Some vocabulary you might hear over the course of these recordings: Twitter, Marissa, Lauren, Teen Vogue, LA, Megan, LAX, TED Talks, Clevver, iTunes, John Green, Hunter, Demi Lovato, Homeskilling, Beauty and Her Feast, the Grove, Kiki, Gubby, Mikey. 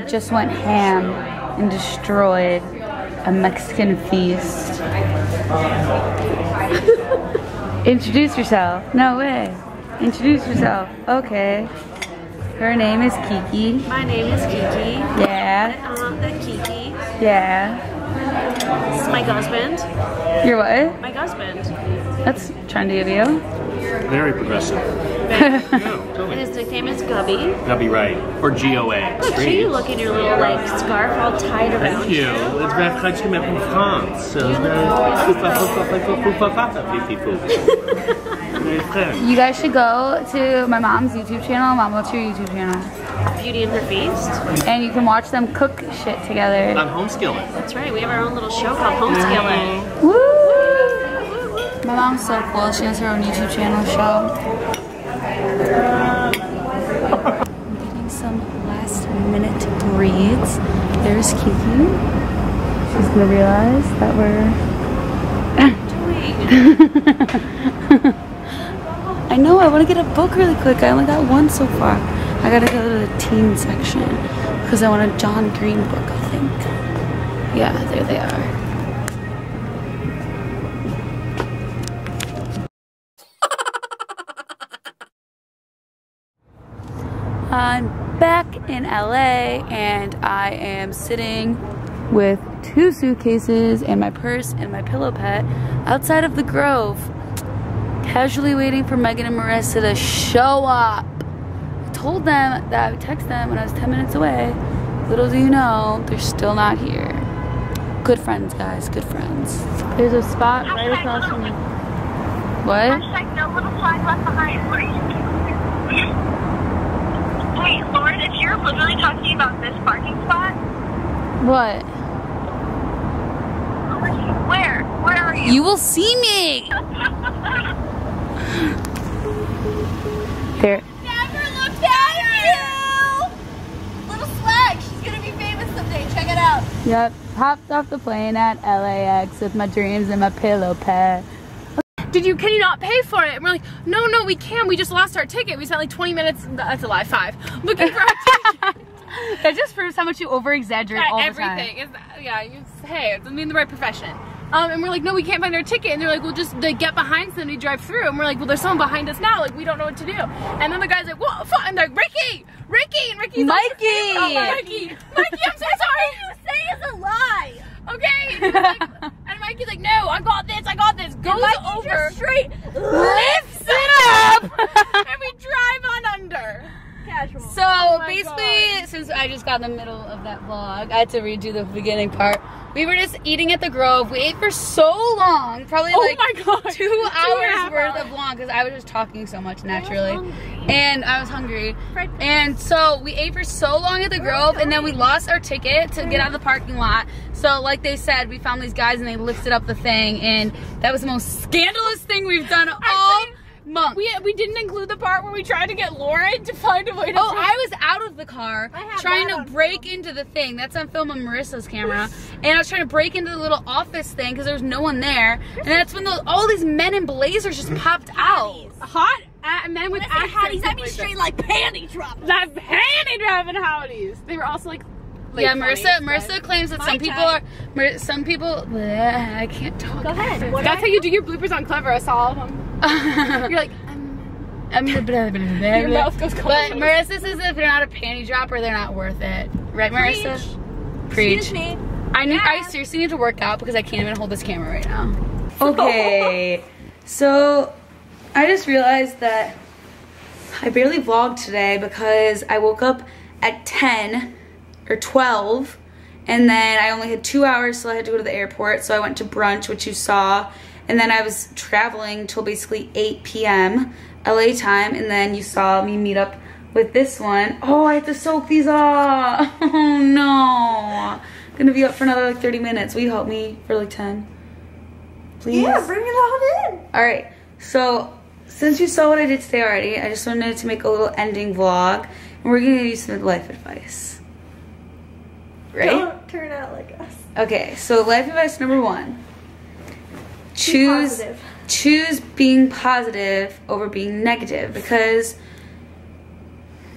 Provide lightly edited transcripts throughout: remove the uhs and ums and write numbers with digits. God just went ham and destroyed a Mexican feast. Introduce yourself. No way. Introduce yourself. Okay. Her name is Kiki. My name is Kiki. Yeah. I'm the Kiki. Yeah. This is my husband. Your what? My husband. That's trendy of you. Very progressive. No, totally. His nickname is Gubby. Gubby, right. Or G-O-A. Look at you looking your little like scarf all tied around. Thank you. It's back like you met from France. So you guys should go to my mom's YouTube channel. Mom, what's your YouTube channel? Beauty and Her Feast. And you can watch them cook shit together. On Homeskilling. That's right. We have our own little show called Homeskilling. Mm-hmm. Woo! My mom's so cool, she has her own YouTube channel show. I'm getting some last minute reads. There's Kiki. She's gonna realize that we're... I know, I wanna get a book really quick. I only got one so far. I gotta go to the teen section because I want a John Green book, I think. Yeah, there they are. I'm back in LA and I am sitting with 2 suitcases and my purse and my pillow pet outside of the Grove, casually waiting for Megan and Marissa to show up. I told them that I would text them when I was 10 minutes away. Little do you know, they're still not here. Good friends, guys, good friends. There's a spot right across from me. What? Hashtag no little flag left behind. Wait, Lauren, if you're literally talking about this parking spot. What? Where? Where are you? You will see me! There. Never looked at you! Little swag, she's gonna be famous someday, check it out. Yep, hopped off the plane at LAX with my dreams and my pillow pad. Can you not pay for it? And we're like, no, we can. We just lost our ticket. We spent like 20 minutes, that's a lie, 5, looking for our ticket. That just proves how much you over-exaggerate all the time. Everything. Yeah, hey, I'm in the right profession. And we're like, no, we can't find our ticket. And they're like, well, just like, get behind somebody, drive through. And we're like, well, there's someone behind us now. Like, we don't know what to do. And then the guy's like, what? I'm like, Ricky! And Ricky's like, Mikey! Oh, Mikey, I'm so sorry! Everything you say is a lie! Okay? And Mikey's like, no, I got this. Goes over, straight lifts it up, and we drive on under. Casual. So basically, since I just got in the middle of that vlog, I had to redo the beginning part. We were just eating at the Grove. We ate for so long, probably like 2 hours worth of vlog, because I was just talking so much naturally. And I was hungry. And so we ate for so long at the Grove, and then we lost our ticket to get out of the parking lot. So like they said, we found these guys and they lifted up the thing, and that was the most scandalous thing we've done all month. We didn't include the part where we tried to get Lauren to find a way to do it. I was out of the car trying to break into the thing. That's on film on Marissa's camera. And I was trying to break into the little office thing because there was no one there. And that's when all these men in blazers just popped out. Hot men with hotties. I mean straight like panty dropping. Like panty dropping hotties. They were also like yeah, Marissa claims that some people. I can't talk. Go ahead. That's how you do your bloopers on Clevver. I saw all of them. You're like, I'm the blah, blah, blah. Your mouth goes cold. But Marissa says if they're not a panty dropper, they're not worth it. Right, Marissa? Preach. Excuse me. I seriously need to work out because I can't even hold this camera right now. Okay, so I just realized that I barely vlogged today because I woke up at 10. Or 12, and then I only had 2 hours till I had to go to the airport, so I went to brunch, which you saw, and then I was traveling till basically 8 p.m. LA time, and then you saw me meet up with this one. Oh, I have to soak these off. Oh no. I'm gonna be up for another like 30 minutes. Will you help me for like 10? Please? Yeah, bring it all in. All right, so since you saw what I did today already, I just wanted to make a little ending vlog, and we're gonna give you some life advice. Right? Don't turn out like us. Okay, so life advice #1. Choose being positive over being negative, because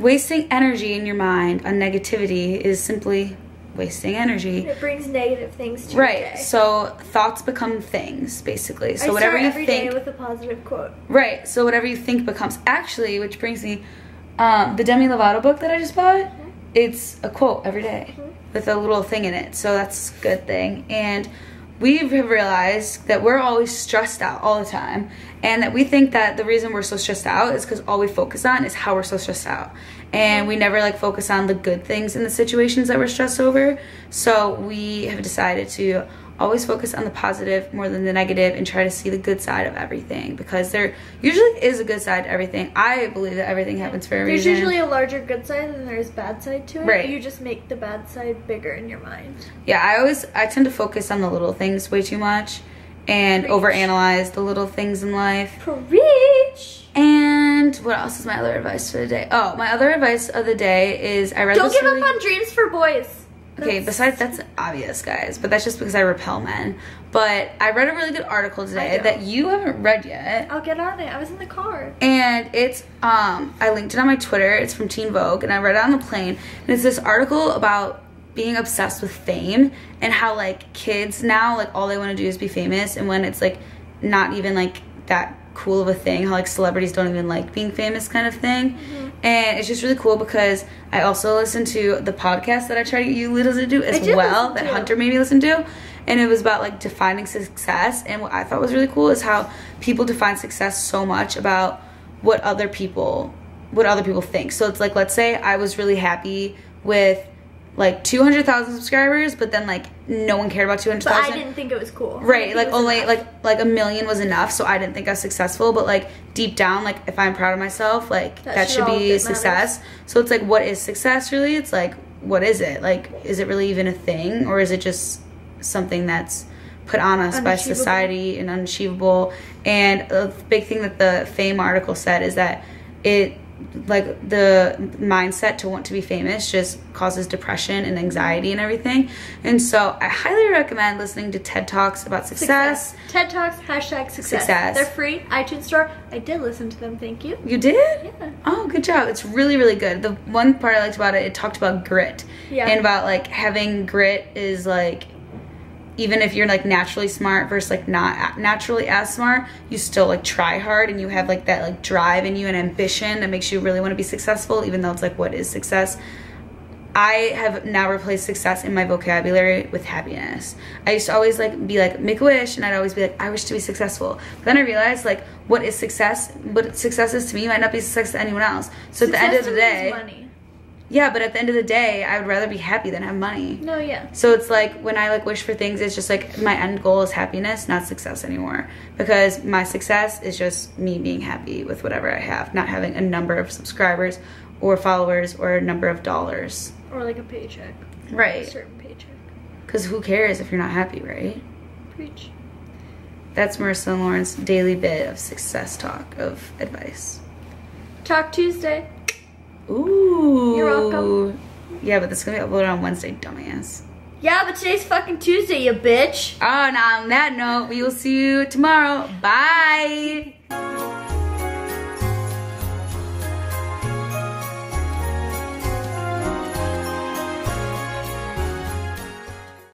Wasting energy in your mind on negativity is simply wasting energy. It brings negative things to your day. Right. So thoughts become things, basically. So whatever you think. I start every day with a positive quote. Right. So whatever you think becomes. Actually, which brings me, the Demi Lovato book that I just bought. Mm-hmm. It's a quote every day with a little thing in it. So that's a good thing. And we've realized that we're always stressed out all the time, and that we think that the reason we're so stressed out is because all we focus on is how we're so stressed out, and we never like focus on the good things in the situations that we're stressed over. So we have decided to always focus on the positive more than the negative and try to see the good side of everything, because there usually is a good side to everything. I believe that everything happens for a reason. There's usually a larger good side than there's bad side to it. Right. You just make the bad side bigger in your mind. Yeah, I tend to focus on the little things way too much and overanalyze the little things in life. Preach! And what else is my other advice for the day? Oh, my other advice of the day is I read this. Don't give up on dreams for boys. Okay, besides, that's obvious, guys, but that's just because I repel men. But I read a really good article today that you haven't read yet. I'll get on it. I was in the car. And it's, I linked it on my Twitter. It's from Teen Vogue, and I read it on the plane. And it's this article about being obsessed with fame and how, like, kids now, like, all they want to do is be famous. And when it's, like, not even, like, that cool of a thing, how, like, celebrities don't even like being famous kind of thing. Mm-hmm. And it's just really cool because I also listened to the podcast that I try to get you to do as well, that Hunter made me listen to. And it was about, like, defining success. And what I thought was really cool is how people define success so much about what other people think. So it's like, let's say I was really happy with, like, 200,000 subscribers, but then, like, no one cared about 200,000. But I didn't think it was cool. Right, like, only, like, a million was enough, so I didn't think I was successful. But, like, deep down, like, if I'm proud of myself, like, that should be success. So it's, like, what is success, really? It's, like, what is it? Like, is it really even a thing? Or is it just something that's put on us by society and unachievable? And a big thing that the fame article said is that it, like, the mindset to want to be famous just causes depression and anxiety and everything. And so I highly recommend listening to TED Talks about success. TED Talks, # success. They're free, iTunes store. I did listen to them, thank you. You did? Yeah. Oh, good job. It's really, really good. The one part I liked about it, it talked about grit. Yeah. And about, like, having grit is, like, even if you're, like, naturally smart versus, like, not naturally as smart, you still, like, try hard, and you have, like, that, like, drive in you and ambition that makes you really want to be successful, even though it's, like, what is success? I have now replaced success in my vocabulary with happiness. I used to always, like, be like, make a wish, and I'd always be like, I wish to be successful. But then I realized, like, what is success? What success is to me might not be success to anyone else. So at the end of the day, money. Yeah, but at the end of the day, I would rather be happy than have money. No, yeah. So it's like when I, like, wish for things, it's just like my end goal is happiness, not success anymore. Because my success is just me being happy with whatever I have, not having a number of subscribers or followers or a number of dollars. Or like a paycheck. Right. A certain paycheck. Because who cares if you're not happy, right? Preach. That's Marissa and Lauren's daily bit of success talk of advice. Talk Tuesday. Ooh. You're welcome. Yeah, but this is going to be uploaded on Wednesday, dumbass. Yeah, but today's fucking Tuesday, you bitch. Oh, and on that note, we will see you tomorrow. Bye.